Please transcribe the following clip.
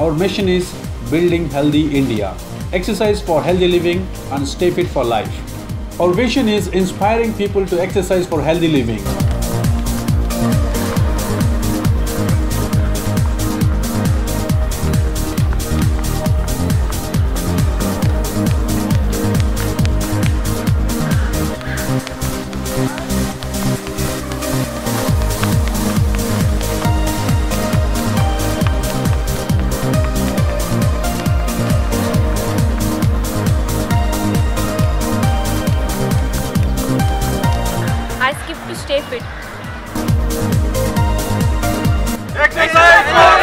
Our mission is building healthy India, exercise for healthy living and stay fit for life. Our vision is inspiring people to exercise for healthy living. I skip to stay fit. Exercise!